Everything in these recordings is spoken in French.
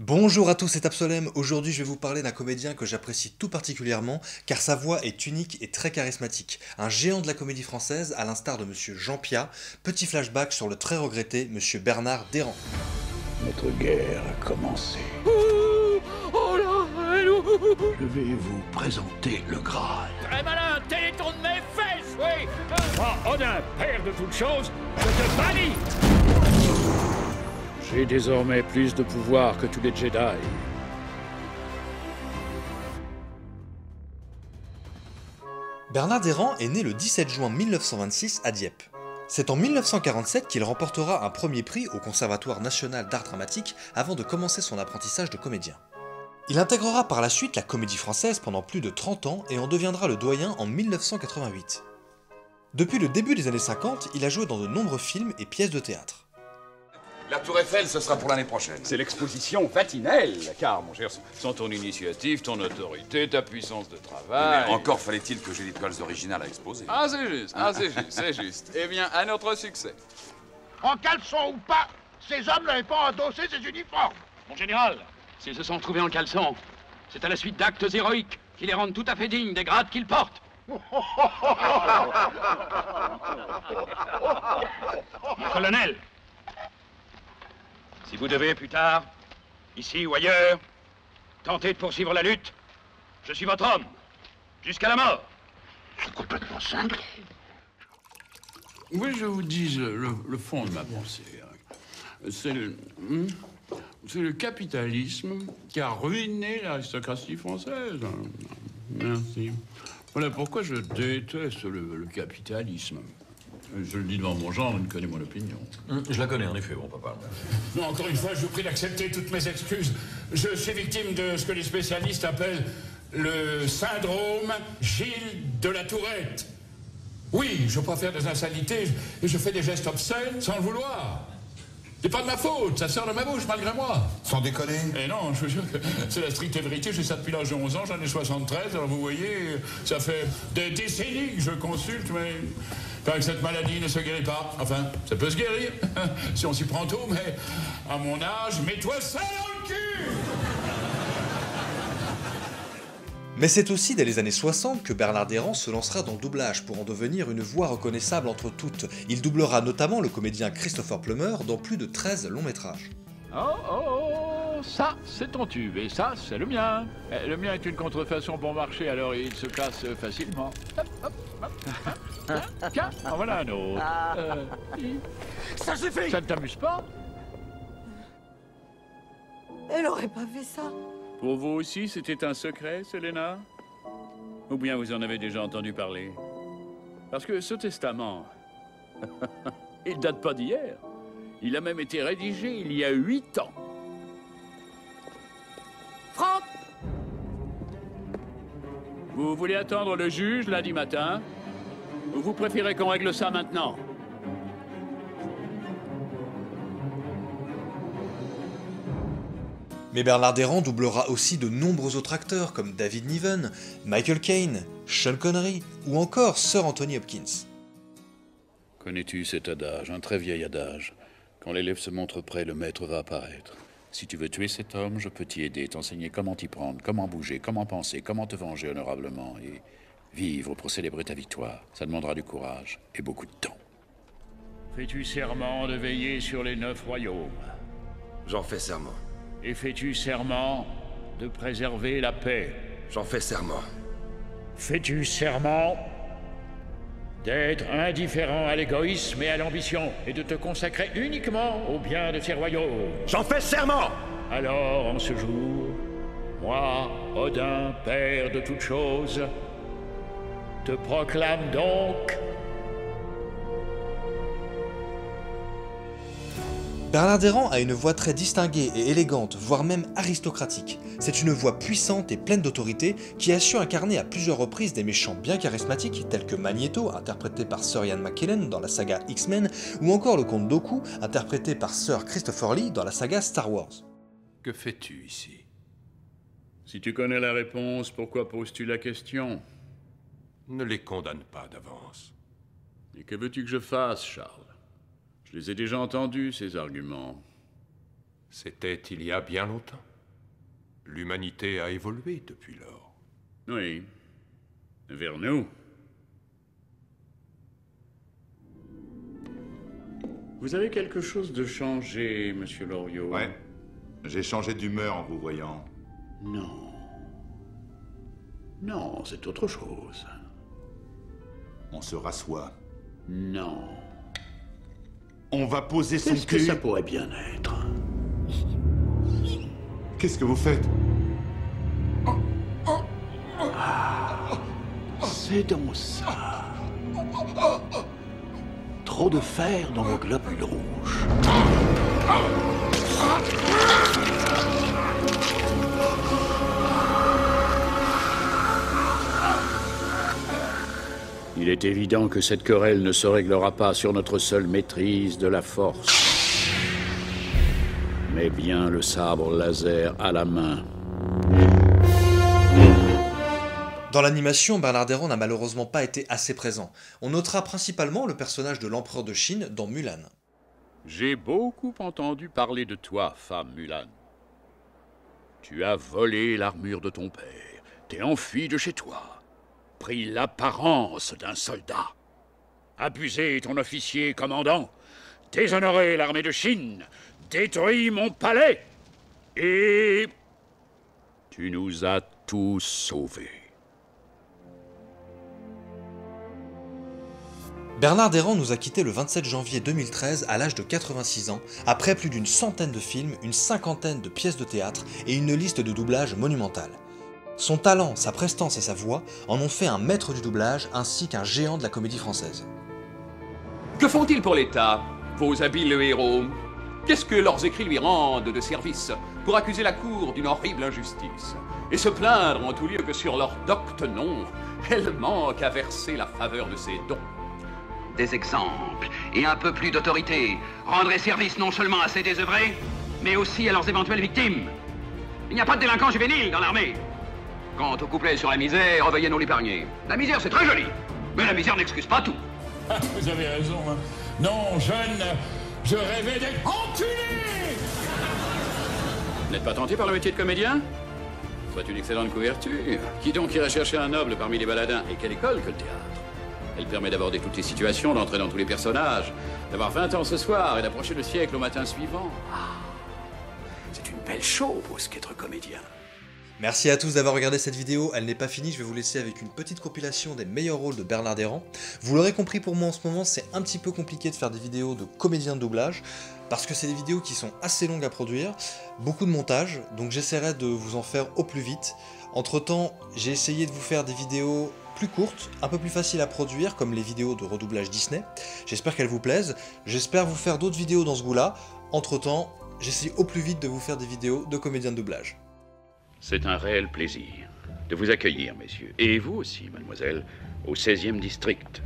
Bonjour à tous, c'est Absolème. Aujourd'hui, je vais vous parler d'un comédien que j'apprécie tout particulièrement, car sa voix est unique et très charismatique. Un géant de la comédie française, à l'instar de Monsieur Jean Piat. Petit flashback sur le très regretté Monsieur Bernard Dhéran. Notre guerre a commencé. Je vais vous présenter le Graal. Très malin, téléthon de mes fesses, oui. Moi, Odin, père de toutes choses, je te bannis. J'ai désormais plus de pouvoir que tous les Jedi. Bernard Dhéran est né le 17 juin 1926 à Dieppe. C'est en 1947 qu'il remportera un premier prix au Conservatoire National d'Art Dramatique avant de commencer son apprentissage de comédien. Il intégrera par la suite la comédie française pendant plus de 30 ans et en deviendra le doyen en 1988. Depuis le début des années 50, il a joué dans de nombreux films et pièces de théâtre. La Tour Eiffel, ce sera pour l'année prochaine. C'est l'exposition vatinelle, car, mon cher, sans ton initiative, ton autorité, ta puissance de travail... Mais encore fallait-il que j'ai des toiles originales à exposer. Ah, c'est juste, ah, c'est juste, c'est juste. Eh bien, à notre succès. En caleçon ou pas, ces hommes n'avaient pas endossé ces uniformes. Mon général, s'ils se sont retrouvés en caleçon, c'est à la suite d'actes héroïques qui les rendent tout à fait dignes des grades qu'ils portent. Mon colonel, si vous devez plus tard, ici ou ailleurs, tenter de poursuivre la lutte, je suis votre homme, jusqu'à la mort. C'est complètement cinglé. Oui, je vous dis le fond de ma pensée. C'est le capitalisme qui a ruiné l'aristocratie française. Merci. Voilà pourquoi je déteste le capitalisme. Je le dis devant mon genre, il connaît mon opinion. Je la connais, en effet, bon papa. Non, encore une fois, je vous prie d'accepter toutes mes excuses. Je suis victime de ce que les spécialistes appellent le syndrome Gilles de la Tourette. Oui, je préfère des insanités et je fais des gestes obscènes sans le vouloir. C'est pas de ma faute, ça sort de ma bouche malgré moi. Sans déconner. Eh non, je vous jure que c'est la stricte vérité, j'ai ça depuis l'âge de 11 ans, j'en ai 73, alors vous voyez, ça fait des décennies que je consulte, mais... que cette maladie ne se guérit pas. Enfin, ça peut se guérir, si on s'y prend tôt, mais à mon âge, mets-toi ça dans le cul. Mais c'est aussi dès les années 60 que Bernard Dhéran se lancera dans le doublage pour en devenir une voix reconnaissable entre toutes. Il doublera notamment le comédien Christopher Plummer dans plus de 13 longs métrages. Oh, ça c'est ton tube et ça c'est le mien. Le mien est une contrefaçon bon marché, alors il se casse facilement. Hop, hop, hop, hop. Tiens, en voilà un autre. Ça suffit. Ça ne t'amuse pas? Elle aurait pas fait ça. Pour vous aussi, c'était un secret, Selena? Ou bien vous en avez déjà entendu parler? Parce que ce testament, il date pas d'hier. Il a même été rédigé il y a 8 ans. Franck! Vous voulez attendre le juge lundi matin? Ou vous préférez qu'on règle ça maintenant? Mais Bernard Dhéran doublera aussi de nombreux autres acteurs comme David Niven, Michael Caine, Sean Connery ou encore Sir Anthony Hopkins. Connais-tu cet adage, un très vieil adage? Quand l'élève se montre prêt, le maître va apparaître. Si tu veux tuer cet homme, je peux t'y aider, t'enseigner comment t'y prendre, comment bouger, comment penser, comment te venger honorablement et... vivre pour célébrer ta victoire, ça demandera du courage et beaucoup de temps. Fais-tu serment de veiller sur les 9 royaumes? J'en fais serment. Et fais-tu serment de préserver la paix? J'en fais serment. Fais-tu serment d'être indifférent à l'égoïsme et à l'ambition et de te consacrer uniquement au bien de ces royaumes? J'en fais serment. Alors, en ce jour, moi, Odin, père de toutes choses, te proclame donc. Bernard Dhéran a une voix très distinguée et élégante, voire même aristocratique. C'est une voix puissante et pleine d'autorité qui a su incarner à plusieurs reprises des méchants bien charismatiques tels que Magneto, interprété par Sir Ian McKellen dans la saga X-Men, ou encore le Comte Dooku, interprété par Sir Christopher Lee dans la saga Star Wars. Que fais-tu ici? Si tu connais la réponse, pourquoi poses-tu la question? Ne les condamne pas d'avance. Et que veux-tu que je fasse, Charles? Je les ai déjà entendus, ces arguments. C'était il y a bien longtemps. L'humanité a évolué depuis lors. Oui, vers nous. Vous avez quelque chose de changé, monsieur Loriot. Ouais, j'ai changé d'humeur en vous voyant. Non. Non, c'est autre chose. On se rassoit. Non. On va poser son cul. Qu'est-ce que ça pourrait bien être? Qu'est-ce que vous faites? Ah, c'est donc ça. Trop de fer dans vos globules rouges. Il est évident que cette querelle ne se réglera pas sur notre seule maîtrise de la force, mais bien le sabre laser à la main. Dans l'animation, Bernard Dhéran n'a malheureusement pas été assez présent. On notera principalement le personnage de l'empereur de Chine dans Mulan. J'ai beaucoup entendu parler de toi, femme Mulan. Tu as volé l'armure de ton père, t'es enfuie de chez toi. Pris l'apparence d'un soldat. Abusé ton officier commandant, déshonoré l'armée de Chine, détruit mon palais, et... tu nous as tous sauvés. Bernard Dhéran nous a quittés le 27 janvier 2013 à l'âge de 86 ans, après plus d'une centaine de films, une cinquantaine de pièces de théâtre et une liste de doublages monumentale. Son talent, sa prestance et sa voix en ont fait un maître du doublage ainsi qu'un géant de la comédie française. Que font-ils pour l'État, vos habiles héros? Qu'est-ce que leurs écrits lui rendent de service pour accuser la cour d'une horrible injustice et se plaindre en tout lieu que sur leur docte nom, elle manque à verser la faveur de ses dons? Des exemples et un peu plus d'autorité rendraient service non seulement à ces désœuvrés, mais aussi à leurs éventuelles victimes. Il n'y a pas de délinquants juvéniles dans l'armée. Quant au couplet sur la misère, veuillez nous l'épargner. La misère, c'est très joli, mais la misère n'excuse pas tout. Ah, vous avez raison. Hein. Non, jeune, je rêvais d'être enculé. N'êtes pas tenté par le métier de comédien? Soit une excellente couverture. Qui donc ira chercher un noble parmi les baladins? Et quelle école que le théâtre? Elle permet d'aborder toutes les situations, d'entrer dans tous les personnages, d'avoir 20 ans ce soir et d'approcher le siècle au matin suivant. Ah, c'est une belle chose qu'être comédien. Merci à tous d'avoir regardé cette vidéo, elle n'est pas finie, je vais vous laisser avec une petite compilation des meilleurs rôles de Bernard Dhéran. Vous l'aurez compris, pour moi en ce moment c'est un petit peu compliqué de faire des vidéos de comédiens de doublage, parce que c'est des vidéos qui sont assez longues à produire, beaucoup de montage, donc j'essaierai de vous en faire au plus vite. Entre temps, j'ai essayé de vous faire des vidéos plus courtes, un peu plus faciles à produire, comme les vidéos de redoublage Disney. J'espère qu'elles vous plaisent, j'espère vous faire d'autres vidéos dans ce goût-là. Entre temps, j'essaie au plus vite de vous faire des vidéos de comédiens de doublage. C'est un réel plaisir de vous accueillir, messieurs, et vous aussi, mademoiselle, au 16e district.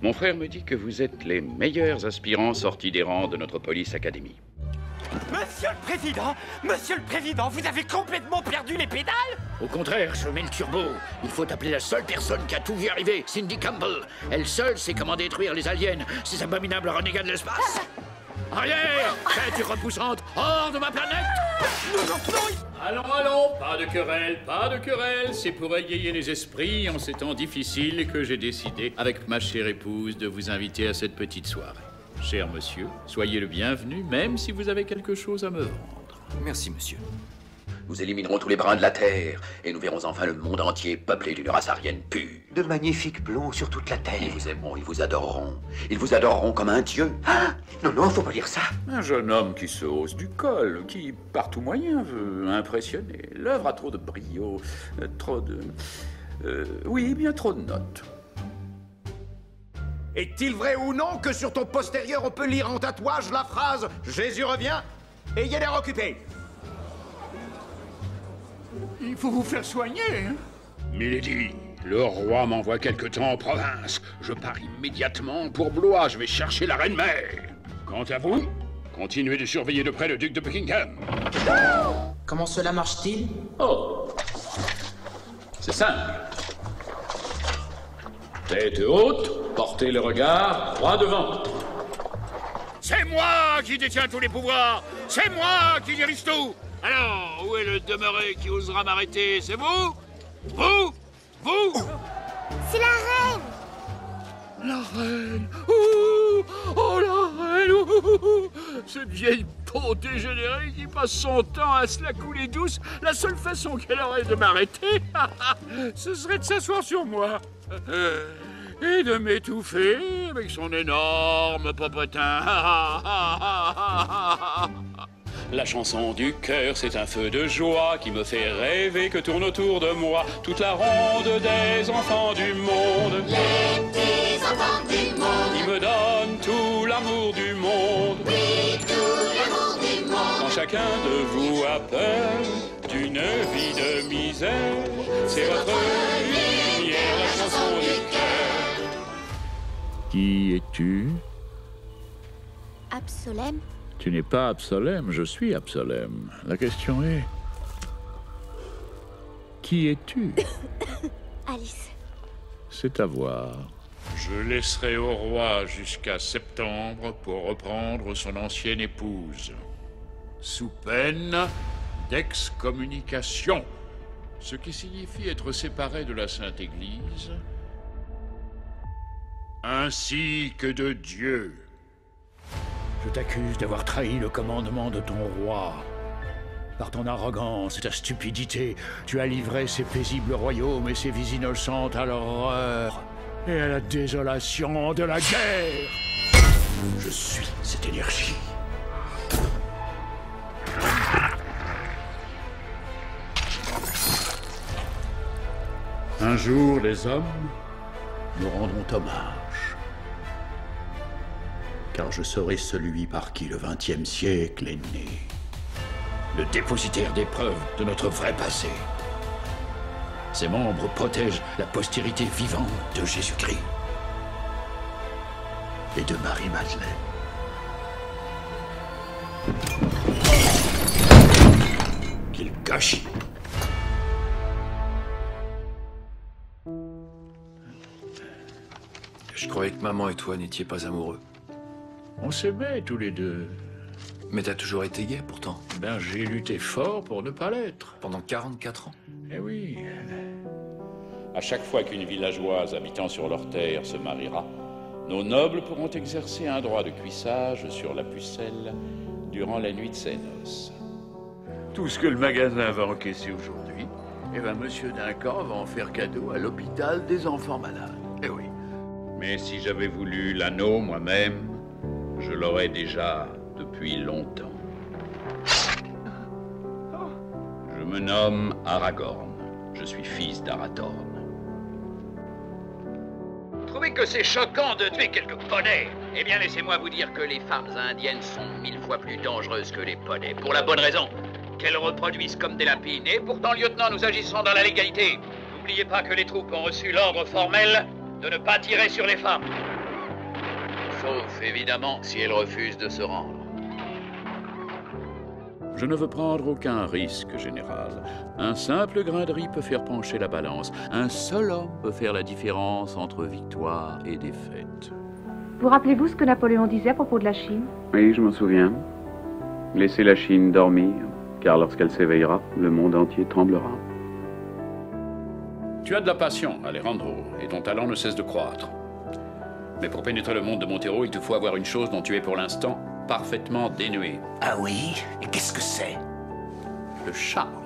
Mon frère me dit que vous êtes les meilleurs aspirants sortis des rangs de notre police académie. Monsieur le Président, vous avez complètement perdu les pédales? Au contraire, je mets le turbo. Il faut appeler la seule personne qui a tout vu arriver, Cindy Campbell. Elle seule sait comment détruire les aliens, ces abominables renégats de l'espace. Arrière, créature repoussante, hors de ma planète! Allons, allons, pas de querelle, c'est pour égayer les esprits en ces temps difficiles que j'ai décidé, avec ma chère épouse, de vous inviter à cette petite soirée. Cher monsieur, soyez le bienvenu, même si vous avez quelque chose à me vendre. Merci, monsieur. Nous éliminerons tous les brins de la Terre, et nous verrons enfin le monde entier peuplé d'une race arienne pure. De magnifiques blonds sur toute la Terre. Ils vous aimeront, ils vous adoreront. Ils vous adoreront comme un dieu. Ah, non, non, faut pas dire ça. Un jeune homme qui se hausse du col, qui, par tout moyen, veut impressionner. L'œuvre a trop de brio, trop de... oui, bien trop de notes. Est-il vrai ou non que sur ton postérieur, on peut lire en tatouage la phrase « Jésus revient » et ayez l'air occupé. Il faut vous faire soigner, hein? Milady, le roi m'envoie quelque temps en province. Je pars immédiatement pour Blois, je vais chercher la reine-mère. Quant à vous, continuez de surveiller de près le duc de Buckingham. Comment cela marche-t-il? Oh, c'est simple. Tête haute, portez le regard droit devant. C'est moi qui détiens tous les pouvoirs. C'est moi qui dirige tout. Alors, où est le demeuré qui osera m'arrêter? C'est vous? Vous? C'est la reine. La reine. Ouh. Oh, la reine. Ouh. Cette vieille peau dégénérée qui passe son temps à se la couler douce. La seule façon qu'elle aurait de m'arrêter, ce serait de s'asseoir sur moi. Et de m'étouffer avec son énorme popotin. La chanson du cœur, c'est un feu de joie qui me fait rêver, que tourne autour de moi toute la ronde des enfants du monde. Les petits enfants du monde, ils me donnent tout l'amour du monde. Oui, tout l'amour du monde. Quand chacun de vous a peur d'une vie de misère, c'est votre lumière, la chanson du cœur. Qui es-tu? Absolème. Tu n'es pas Absolème, je suis Absolème. La question est... qui es-tu? Alice. C'est à voir. Je laisserai au roi jusqu'à septembre pour reprendre son ancienne épouse. Sous peine d'excommunication. Ce qui signifie être séparé de la Sainte Église... ainsi que de Dieu. Je t'accuse d'avoir trahi le commandement de ton roi. Par ton arrogance et ta stupidité, tu as livré ces paisibles royaumes et ces vies innocentes à l'horreur et à la désolation de la guerre. Je suis cette énergie. Un jour, les hommes nous rendront hommage. Car je serai celui par qui le XXe siècle est né. Le dépositaire des preuves de notre vrai passé. Ses membres protègent la postérité vivante de Jésus-Christ et de Marie-Madeleine. Qu'il gâchis. Je croyais que maman et toi n'étiez pas amoureux. On s'aimait tous les deux. Mais t'as toujours été gay pourtant. Ben j'ai lutté fort pour ne pas l'être. Pendant 44 ans. Eh oui. À chaque fois qu'une villageoise habitant sur leur terre se mariera, nos nobles pourront exercer un droit de cuissage sur la pucelle durant la nuit de ses noces. Tout ce que le magasin va encaisser aujourd'hui, eh ben monsieur Duncan va en faire cadeau à l'hôpital des enfants malades. Eh oui. Mais si j'avais voulu l'anneau moi-même, je l'aurais déjà depuis longtemps. Je me nomme Aragorn. Je suis fils d'Arathorn. Vous trouvez que c'est choquant de tuer quelques poneys? Eh bien, laissez-moi vous dire que les femmes indiennes sont 1000 fois plus dangereuses que les poneys. Pour la bonne raison qu'elles reproduisent comme des lapines. Et pourtant, lieutenant, nous agissons dans la légalité. N'oubliez pas que les troupes ont reçu l'ordre formel de ne pas tirer sur les femmes. Sauf, évidemment, si elle refuse de se rendre. Je ne veux prendre aucun risque, général. Un simple grain de riz peut faire pencher la balance. Un seul homme peut faire la différence entre victoire et défaite. Vous rappelez-vous ce que Napoléon disait à propos de la Chine? Oui, je m'en souviens. Laissez la Chine dormir, car lorsqu'elle s'éveillera, le monde entier tremblera. Tu as de la passion, Alejandro, et ton talent ne cesse de croître. Mais pour pénétrer le monde de Montero, il te faut avoir une chose dont tu es pour l'instant parfaitement dénué. Ah oui? Et qu'est-ce que c'est? Le charme.